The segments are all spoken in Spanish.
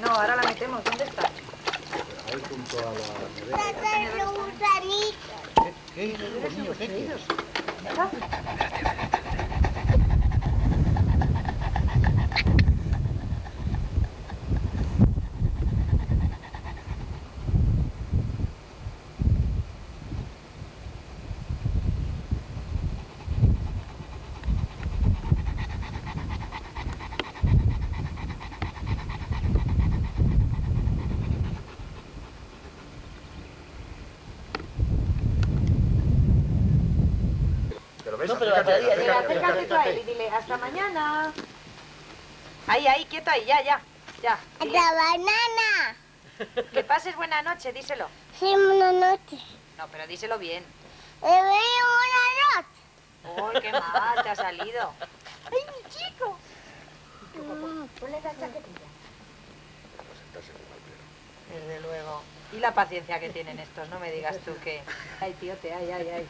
No, ahora la metemos. ¿Dónde está? Ahí junto a la... ¡Papá, los gusanitos! ¿Qué? ¿Los niños pequeños? No, pero acércate a él y dile, hasta mañana. Ahí, ahí, quieta ahí, ya. ¡La banana! Que pases buena noche, díselo. Sí, buena noche. No, pero díselo bien. ¡Le veo buena noche! ¡Uy, qué mal te ha salido! ¡Ay, mi chico! Ponle la chaquetilla. Desde luego. Y la paciencia que tienen estos, no me digas tú que... Ay, tío, ay.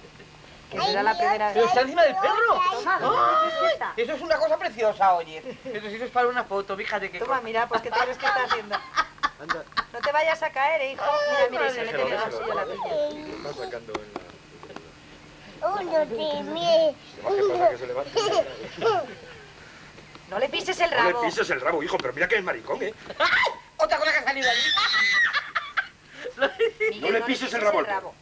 Que será la primera vez. ¡Está encima del perro! Toma, eso es una cosa preciosa, oye. Eso es para una foto, fíjate que... Toma, mira, pues que te crees que está haciendo. Anda. No te vayas a caer, hijo. Mira, y se mete en el bolsillo la piña. Está sacando en la... No le pises el rabo. No le pises el rabo, hijo, pero mira que es maricón, ¿eh? ¡Otra cosa que ha salido allí! No le pises el rabo.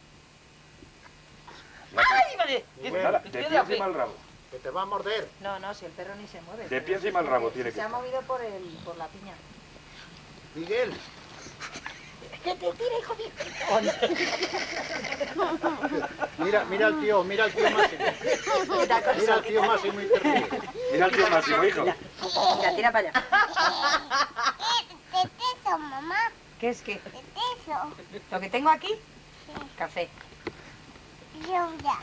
¡Ay, madre! Bueno, de pie encima el rabo. Que te va a morder. No, si el perro ni se mueve. De pie encima el rabo tiene que... Se ha movido por la piña. Miguel. ¡Que te tire, hijo mío! Mira al tío Máximo. Mira al tío Máximo intervino. Mira al tío Máximo, hijo. Mira, tira para allá. ¿Qué es eso, mamá? ¿Qué es qué? ¿Qué es eso? ¿Lo que tengo aquí? Sí. Café. Yo ya.